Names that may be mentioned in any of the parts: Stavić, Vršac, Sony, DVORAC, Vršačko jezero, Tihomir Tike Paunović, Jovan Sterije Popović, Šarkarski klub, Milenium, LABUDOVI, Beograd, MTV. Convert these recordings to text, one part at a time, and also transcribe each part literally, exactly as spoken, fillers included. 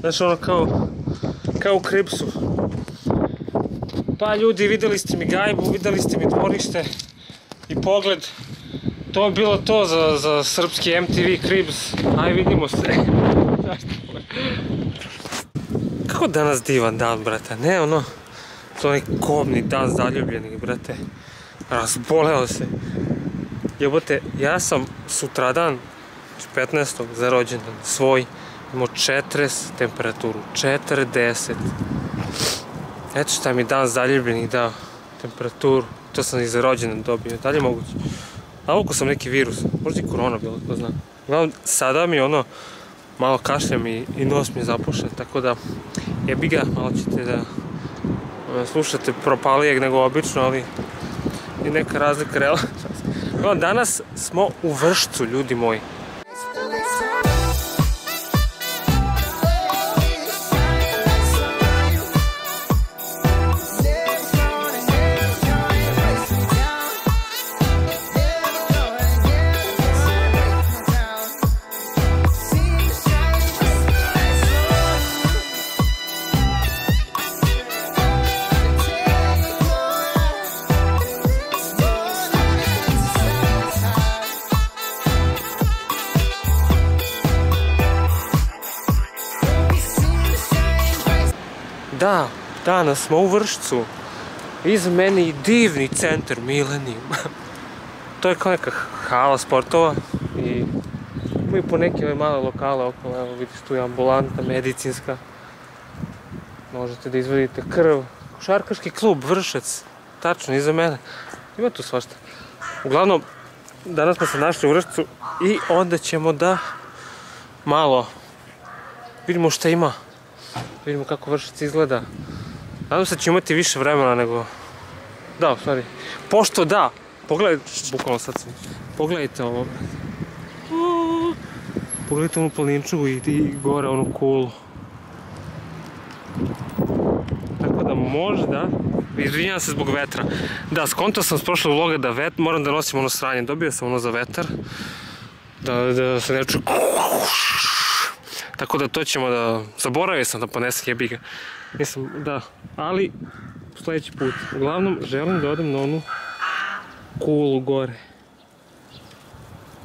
Znaš, ono kao, kao u Kripsu. Pa ljudi, videli ste mi gajbu, videli ste mi dvorište i pogled. To je bilo to za, za srpski M T V Krips. Aj, vidimo se. Kako danas divan dan, brate, ne ono, to je kobni dan zaljubljenih, brate. Razboleo se. Jebote, ja sam sutradan, petnaestog za rođendan svoj, imao četrdeset temperaturu, četrdeset. Eto šta mi dan zaljubljenih dao, temperaturu, to sam i za rođendan dobio, da li je moguće? Navukao sam neki virus, možda i korona bilo, ko znam. Uglavnom, sada mi ono, malo kašljam i nos mi je zapušen, tako da jebi ga, malo ćete da slušate propalijeg nego obično, ali i neka razlika realna. Uglavnom, danas smo u Vršcu, ljudi moji. Da, danas smo u Vršcu, iza mene i divni centar Milenium. To je kao neka hala sportova i imaju po neke ove male lokale okolo, evo vidiš tu je ambulanta, medicinska. Možete da izvadite krv. Šarkarski klub, Vršac, tačno iza mene. Ima tu svašta. Uglavnom, danas smo se našli u Vršcu i onda ćemo da malo vidimo šta ima. Vidimo kako Vršac izgleda. Nadam se da ću imati više vremena nego... Da, stvari. Pošto da, pogledajte, bukvalno sad svi. Pogledajte ovo. Pogledajte onu planinčugu i gore onu kulu. Tako da možda... Izvinjam se zbog vetra. Da, skontao sam s prošlog vloga da vet... Moram da nosim ono sranje. Dobio sam ono za vetar. Da se ne čuje... Tako da to ćemo da... Zaboravio sam da ponesem jebiga. Mislim, da. Ali, sledeći put. Uglavnom, želim da odem na onu kulu gore.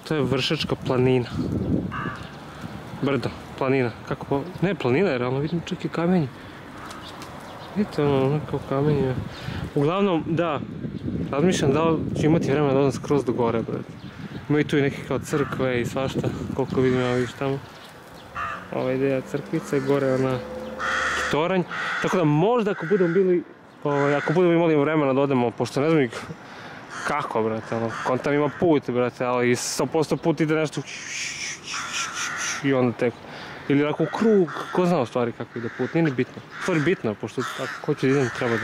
To je Vršačka planina. Brdo, planina. Kako... Ne, planina je, realno vidim čak i kamenje. Vidite ono, ono kao kamenje. Uglavnom, da. Razmišljam da ću imati vremena da odem skroz do gore, brdo. Imaju tu i neke kao crkve i svašta. Koliko vidim, ja viš tamo. Ova ideja crkvica je gore ona toranj, tako da možda ako budemo bili, ako budemo imali vremena da odemo, pošto ne znam kako, brate, kontam ima put, brate, ali sto posto put ide nešto i onda teko, ili onako u krug, ko zna u stvari kako ide put, nije ni bitno, u stvari bitno, pošto ako hoću da idem treba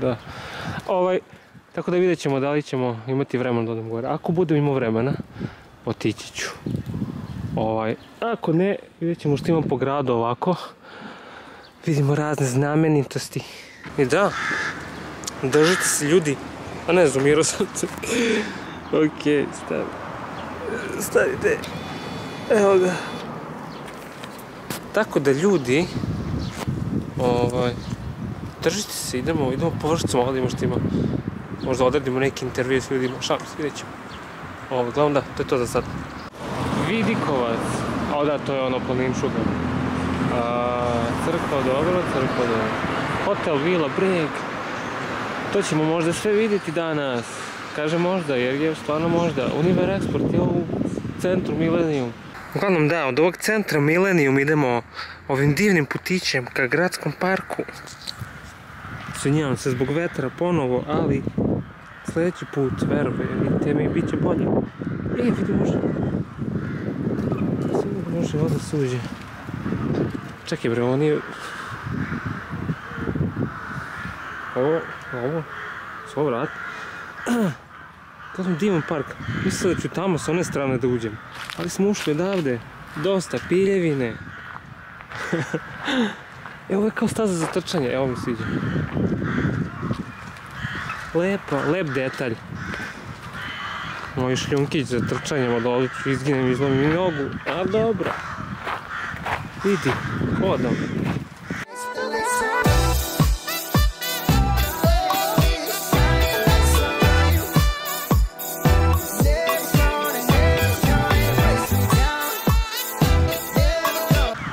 da, tako da vidjet ćemo da li ćemo imati vremena da odemo gore, ako budemo imao vremena, otići ću. Ako ne, vidjet ćemo što imam po gradu ovako. Vidimo razne znamenitosti. I da, držite se ljudi. A ne, zoomirao sam se. Okej, stavi. Stavite. Evo ga. Tako da ljudi, držite se, idemo po Vršcu, ovdje ima što ima. Možda odradimo neke intervjue s ljudima. Šalim se, vidjet ćemo. Uglavnom da, to je to za sad. Vidikovac, a da, to je ono planinčuga. Crkva dobro, crkva dobro. Hotel, vila, breg. To ćemo možda sve vidjeti danas. Kaže možda, jer je stvarno možda. Univer Export je u centru Milenium. Uglavnom da, od ovog centra Milenium idemo ovim divnim putićem ka gradskom parku. Sunjam se zbog vetra ponovo, ali sljedeći put, verbe, vidite mi, bit će bolje. E, vidi možda. Može voda se uđe. Čekaj bre, ovo nije... Ovo, ovo, svoj vrat. To sam divan park. Mislila da ću tamo s one strane da uđem. Ali smo ušli odavde. Dosta piljevine. Evo je kao staza za trčanje. Evo mi sviđa. Lepo, lep detalj. Moj šljunkić za trčanjem, od ovdje ću izginem i izlomim i nogu, a dobro. Vidi, hodam.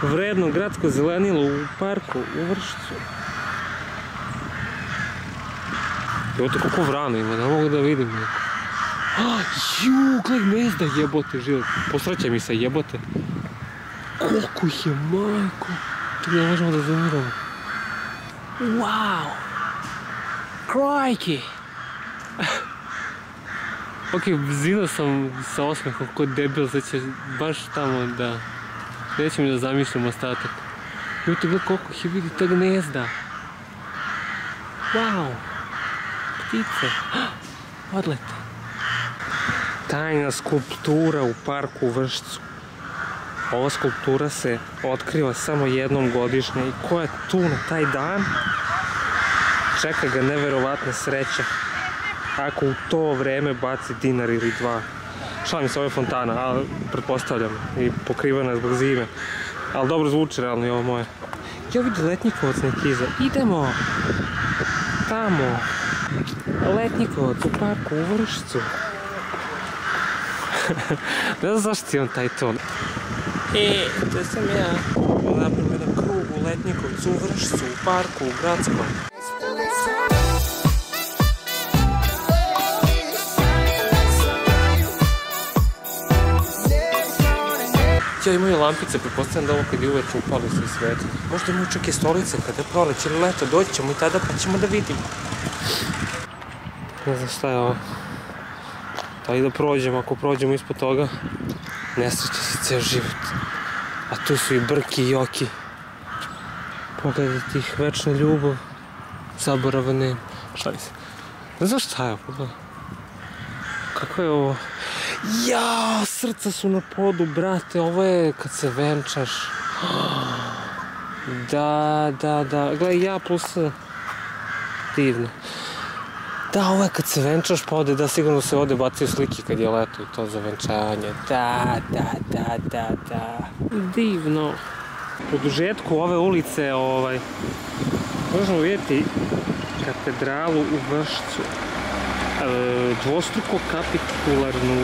Vredno gradsko zelenilo u parku u Vršcu. Evo to koliko vrana ima, da mogu da vidim neko. Juuu, gledaj gnezda jebote, život. Posreće mi se jebote. Koliko ih je, majko. Čekaj da možemo da zoomiramo. Wow! Krojki! Ok, zino sam sa osmehom ko debil, sad će baš tamo da... Neće mi da zamišljam ostatak. Ljudi, gledaj koliko ih je, vidi ta gnezda. Wow! Ptice! Odlete! Tajna skulptura u parku u Vršcu. Ova skulptura se otkriva samo jednom godišnje i ko je tu na taj dan, čeka ga neverovatna sreća. Ako u to vreme baci dinar ili dva. Šala mi se, ovo je fontana, ali pretpostavljam i pokrivena zbog zime. Ali dobro zvuči realno i ovo moje. Ja vidim Letnjikovac neki iza. Idemo! Tamo! Letnjikovac u parku u Vršcu. Ne znam zašto imam taj ton. E, to sam ja. Napravim jedan krug u Letnjikovcu, u Vršcu, u parku, u gradskom. Ja imaju lampice, pretpostavljam da ovo kad je uveče upali se i svetli. Možda imaju čak i stolice kada je proleć ili leto, doći ćemo i tada pa ćemo da vidimo. Ne znam šta je ovo. Ali da prođem, ako prođemo ispod toga, nesreće se ceo život. A tu su i brki i oki. Pogledaj tih, večna ljubav, zaborava nema. Šta li se? Ne znaš šta je, pogledaj. Kako je ovo? Jao, srca su na podu, brate, ovo je kad se venčaš. Da, da, da, gledaj ja plus divno. Da, ovo je kad se venčaš pa ode, da sigurno se ode bacaju slike kad je leto i to za venčanje. Da, da, da, da, da. Divno. U dužetku ove ulice, ovaj, možemo vidjeti katedralu u Vršcu. Dvostruko kapitularnu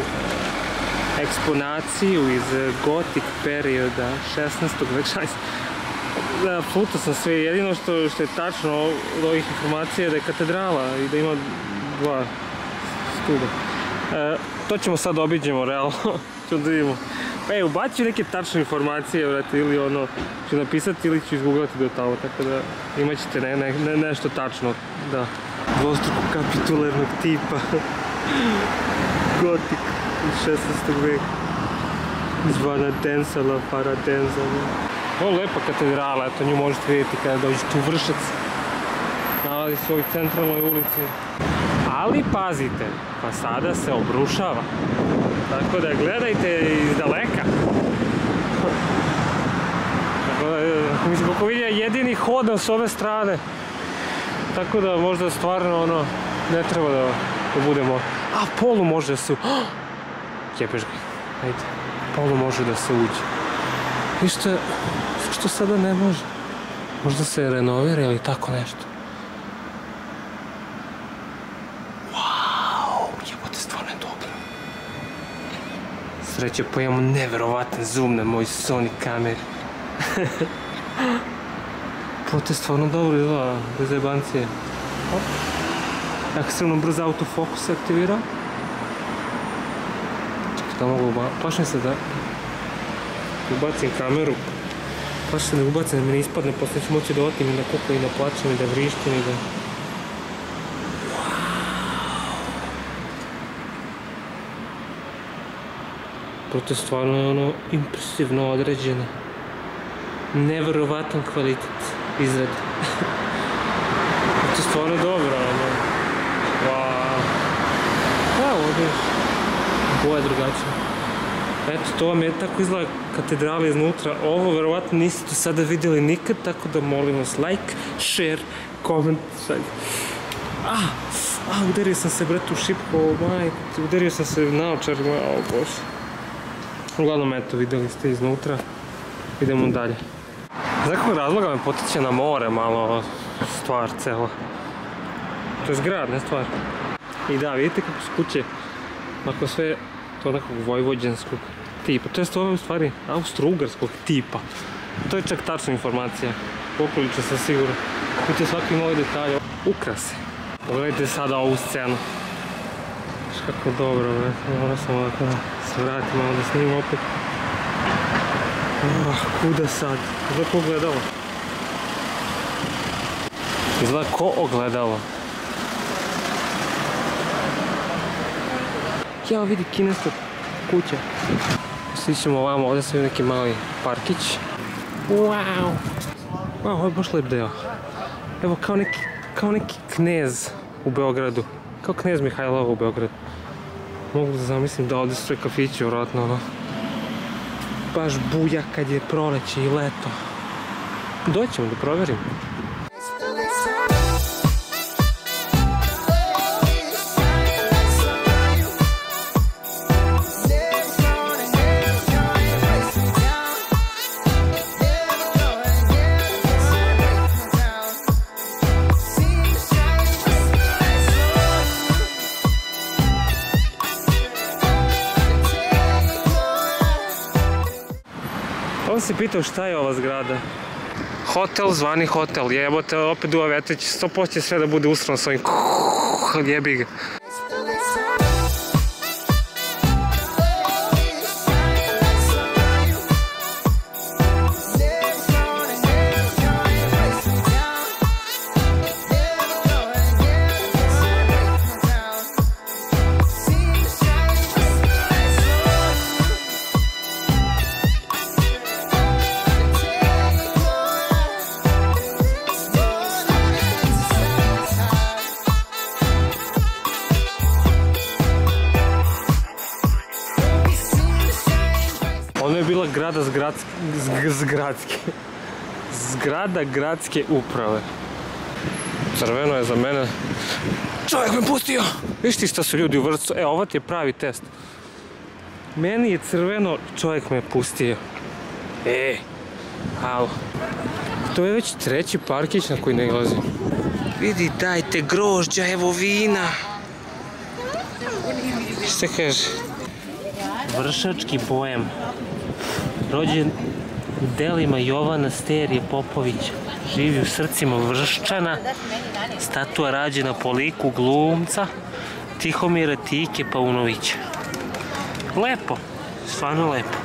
eksponaciju iz gotik perioda šesnaestog veka. Da, plutao sam sve, jedino što je tačno od ovih informacija je da je katedrala i da ima dva stuba. To ćemo sad obiđemo, realno, ćemo da vidimo. Pa evo, baću neke tačne informacije, vrati, ili ono ću napisati ili ću izgooglati do tamo, tako da imat ćete nešto tačno, da. Dvostruko kapitularnog tipa, gotik iz šesnaestog veka, zvana Denzala, Paradenzala. Ovo je lepa katedrala, eto nju možete vidjeti kada dođete u Vršac. Nalazi se u ovoj centralnoj ulici. Ali pazite, fasada se obrušava. Tako da gledajte iz daleka. Tako da, mislim, kako vidim je jedini hodan s ove strane. Tako da možda stvarno ono, ne treba da budemo... A, polu može da se uđe. Jebeš ga, ajde. Polu može da se uđe. Ništa, što sada ne može. Možda se renovira ili tako nešto. Wow, jebote, stvarno je dobro. Sreće, pa imamo neverovatan zoom na moj Sony kamer. Plote je stvarno dobro izgleda, bez jebancije. Jako se ono brzo autofokus aktivira. Čekaj da mogu, plašim se da... ubacim kameru, pa što se ne ubacim da mi ne ispadne, poslije ću moći da otim i da kukam i da plačem i da vrištim i da... Proto stvarno je ono impresivno određeno. Neverovatan kvalitet izrade. Proto stvarno dobro, ono... Wow! Evo ovdje boja drugačija. Eto, to vam je tako izgleda katedrala iznutra. Ovo verovatno niste to sada vidjeli nikad, tako da molim vas like, share, comment, šalj. Ah, ah, udario sam se brate u šipku, maj, udario sam se naočar, moj, o bože. Uglavnom, eto, vidjeli ste iznutra. Idemo dalje. Iz nekog razloga me potiče na more malo stvar cela. To je grad, ne stvar. I da, vidite kako su kuće, nakon sve to nekog vojvođanskog tipa. To je stvarno u stvari austro-ugarskog tipa. To je čak tačna informacija. Okolično sam sigurno. Kuće svaki moj detalj. Ukrasi. Pogledajte sada ovu scenu. Znaš kako dobro, moram sam ovako da se vratim, malo da snim opet. Ah, kuda sad? Izgleda ko ogledalo. Izgleda ko ogledalo. Jao, vidi kineska kuća. Sličimo ovamo, ovdje sam imao neki mali parkić. Wow! Wow, ovo je baš lep deo. Evo, kao neki, kao neki knez u Beogradu. Kao knez Mihajlova u Beogradu. Mogu da zamislim da ovdje stoje kafići, vjerojatno ono. Baš buja kad je proleće i leto. Doćemo da proverim. On se pitao šta je ova zgrada. Hotel, zvani hotel, jebote, opet duva vetrić, sto posto će sve da bude usrano s ovim kuuuuh, jebi ga. Zgrada gradske uprave. Crveno je za mene. Čovjek me pustio! Viš ti šta su ljudi u Vršcu? E, ovo ti je pravi test. Meni je crveno, čovjek me pustio. E, alo. To je već treći parkić na koji ne glazim. Vidi, dajte grožđa, evo vina. Što se kaže? Vršački poem. Rođen delima Jovana Sterije Popovića, živi u srcima Vrščana, statua rađena po liku glumca Tihomira Tike Paunovića. Lepo, stvarno lepo.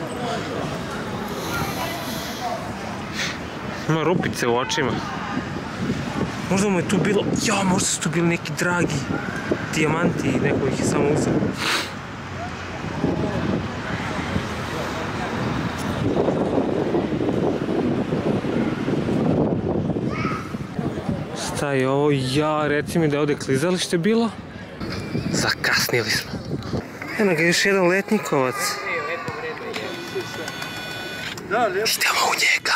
Ima rupice u očima. Možda mu je tu bilo, ja, možda su tu bili neki dragi dijamanti i neko ih je samo uzeo. Šta je ovo? Ja, reci mi da je ovdje klizalište bilo? Zakasnili smo. Eno ga još jedan letnikovac. Idemo u njega.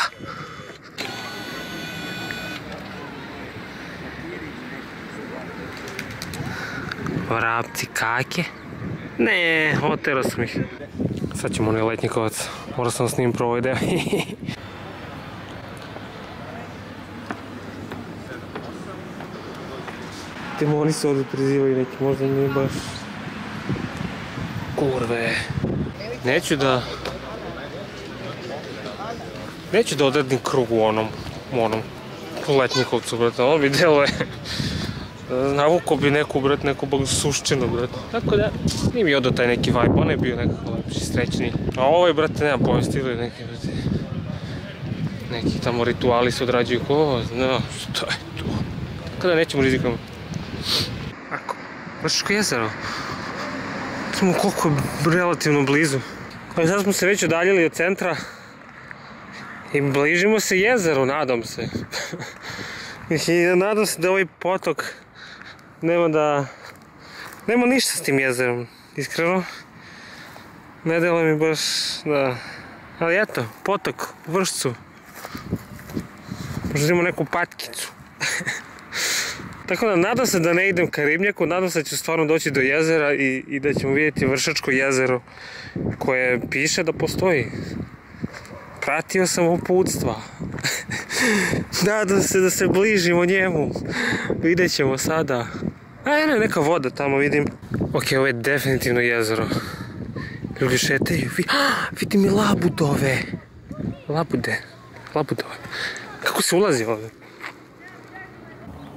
Vrapci kake. Ne, otero sam ih. Sad ćemo onaj letnikovac. Morao sam s njim provoditi. Timo, oni se ovdje prizivaju neki, možda nije baš... Kurve... Neću da... Neću da odredim krug u onom... U onom... Letnikovcu, brate, ono bi deluje... Navuko bi neku, brate, neku suštinu, brate. Tako da, nije mi odao taj neki vibe, on je bio nekako lepši, srećniji. A ovo je, brate, nema povesti ili neki, brate... Neki tamo rituali se odrađuju, ko zna, šta je tu? Tako da nećemo rizikama. Vršačko jezero. Smo koliko je relativno blizu. Ali sad smo se već udaljili od centra. I bližimo se jezeru, nadam se. I nadam se da ovaj potok nema da... Nema ništa s tim jezerom, iskreno. Ne delo mi baš da... Ali eto, potok u Vršcu. Možda imamo neku patkicu. Tako da, nadam se da ne idem ka ribnjaku, nadam se da ću stvarno doći do jezera i da ćemo vidjeti Vršačko jezero koje piše da postoji. Pratio sam uputstva. Nadam se da se bližimo njemu. Vidjet ćemo sada. A eno je neka voda tamo, vidim. Ok, ovo je definitivno jezero. Ljudi šetaju. Vidim i labudove. Labude. Labudove. Kako se ulazi ovdje?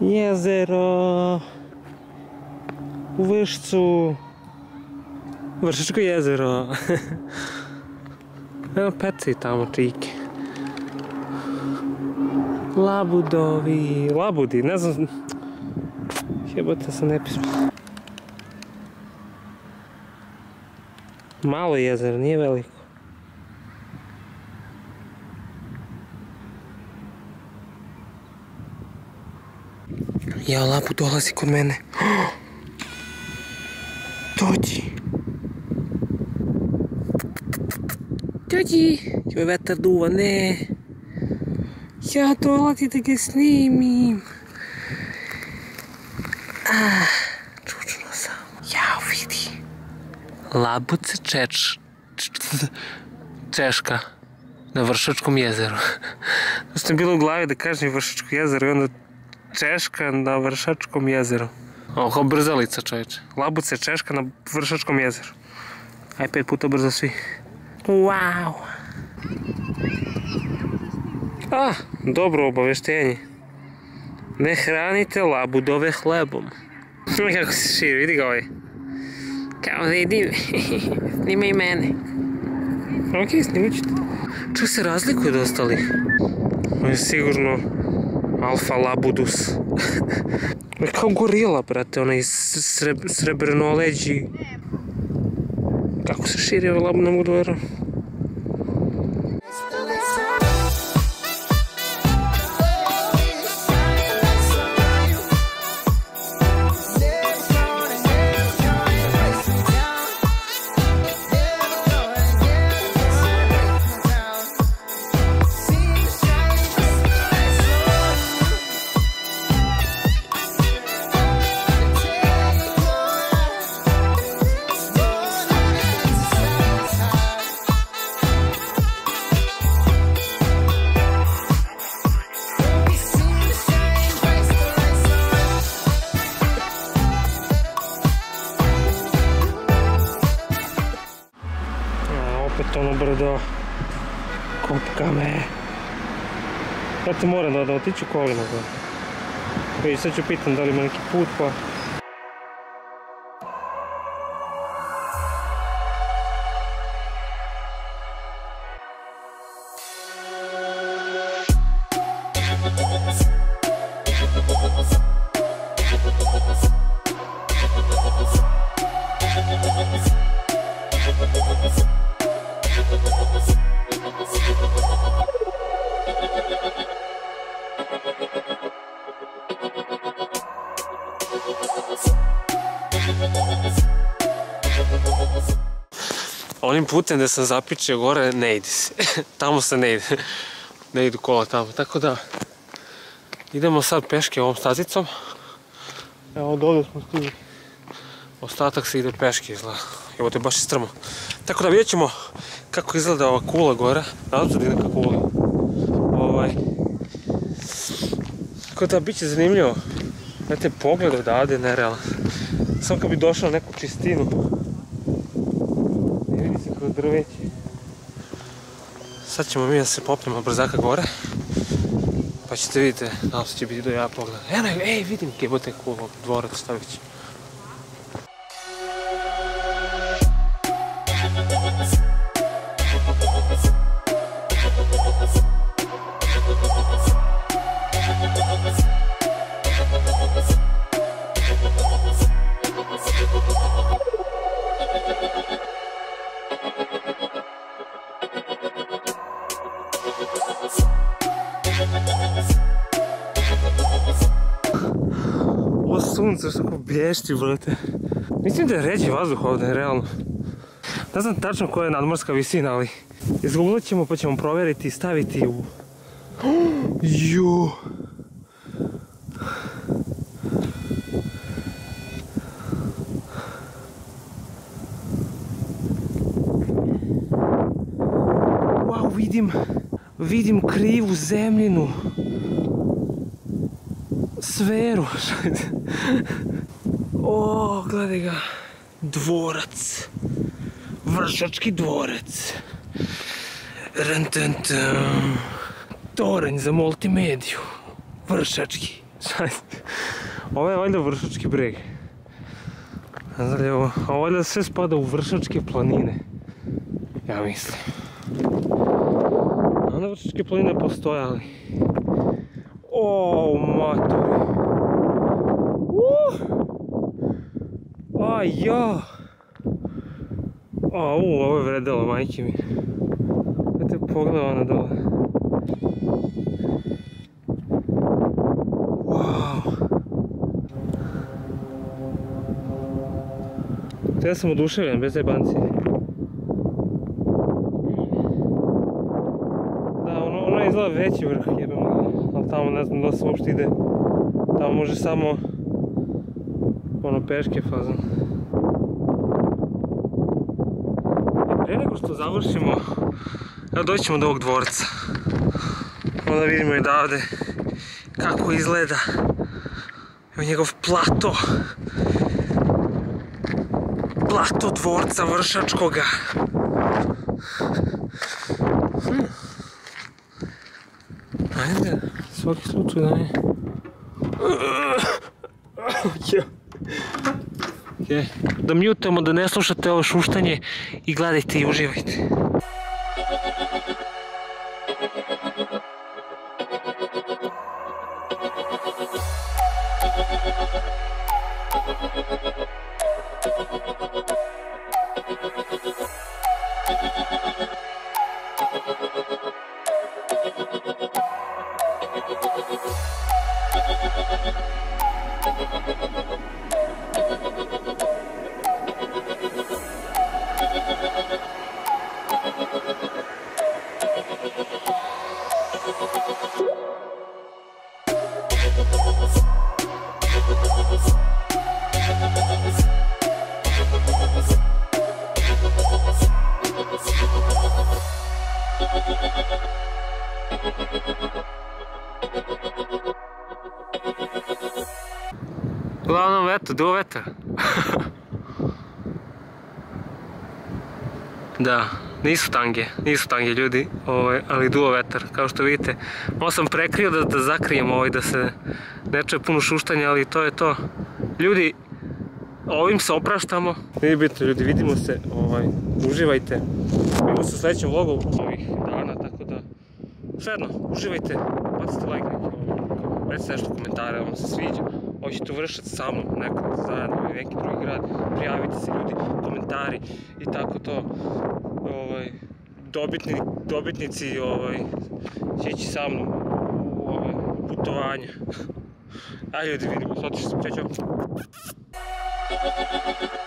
Jezero. U Vršcu. Vršačko jezero. Evo peci tamo čike. Labudovi. Labudi, ne znam. Jebote sam nepismo. Malo jezero, nije veliko. Ja, labu dolazi kod mene. Dođi. Dođi. Joj, vetar duva, ne. Ja dolazi da ga snimim. Čučno sam. Jao, vidi. Labud se čeč... Češka. Na Vršačkom jezeru. Znači mi bilo u glavi da kažem Vršačko jezero i onda Češka na Vršačkom jezeru. Ovo kao brzalica, čovječe. Labud se češka na Vršačkom jezeru. Aj, pet puta brzo svi. Wow. Ah, dobro obaveštenje. Ne hranite labudove hlebom. Kako se širi, vidi ga ovaj. Kao da idim. Snima i mene. Ok, snimit ću te. Čak se razlikuje od ostalih. On je sigurno alfa labudus. Kao gorila, brate, onaj srebrnoleđi. Kako se širi ovaj labud, ne mogu da verujem. Kopka me. Zato moram da otiću kolima. Sad ću pitam da li ima neki put pa... Onim putem gdje sam zapičio gore ne ide se, tamo se ne ide, ne idu kola tamo, tako da idemo sad peške ovom stazicom. Evo od ovdje smo stigli. Ostatak se ide peške izgleda, evo to je baš i strmo. Tako da vidjet ćemo kako izgleda ova kula gore, nadam se da je neka kula. Tako da bit će zanimljivo, znate pogled odavde je nerealan. Samo kad bi došao na neku čistinu. Drveći. Sad ćemo mi da se popnemo brzaka gore, pa ćete vidjeti, nadam se će biti do ja pogleda. Eno, ej, vidim kebote kulo, dvorac Stavić. Ovo sunce što ko blješti, brate. Mislim da je ređi vazduh ovdje, realno. Ne znam tačno koja je nadmorska visina, ali izguglat ćemo pa ćemo provjeriti i staviti u... Juuu! Wow, vidim! vidim krivu zemljinu sferu. O, gledaj ga. Dvorac. Vršački dvorac. Toranj za multimediju. Vršački. Ovo je valjda Vršački breg. Ovo valjda sve spada u Vršačke planine. Ja mislim. Onda Vršačke planine postoje, ali... O, maturi. Aj, ja. Au, ovo je vredelo, majke mi. Gledajte, pogledaj ona dole. Ja sam oduševljen, bez jebancije. Da, ono je izgleda veći vrh, ali tamo ne znam da se uopšte ide. Tamo može samo ono peške fazan. Pre nego što završimo, doći ćemo do ovog dvorca. Onda vidimo i odavde kako izgleda njegov plato. Plato dvorca Vršačkoga. Ajde, svaki slučaj da je. Da mutujemo, da ne slušate ovo šuštanje i gledajte i uživajte. Uglavnom, eto, do veta. Da, nisu tange, nisu tange ljudi, ali duo vetar, kao što vidite. Malo sam prekrio da zakrijem ovo i da se ne čuje puno šuštanja, ali to je to. Ljudi, ovim se opraštamo. Nije bitno ljudi, vidimo se, uživajte. Vidimo se u sledećem vlogu ovih dana, tako da sve jedno, uživajte, bacite like neki, recite nešto komentare, vam se sviđa. Hoćete u Vršac sa mnom, nekada zajedno ili neki drugi grad, prijavite se ljudi, komentari i tako to. Dobitnici će ići sa mnom u putovanje. Ajde ljudi, vidimo, sada ću se, čao čao.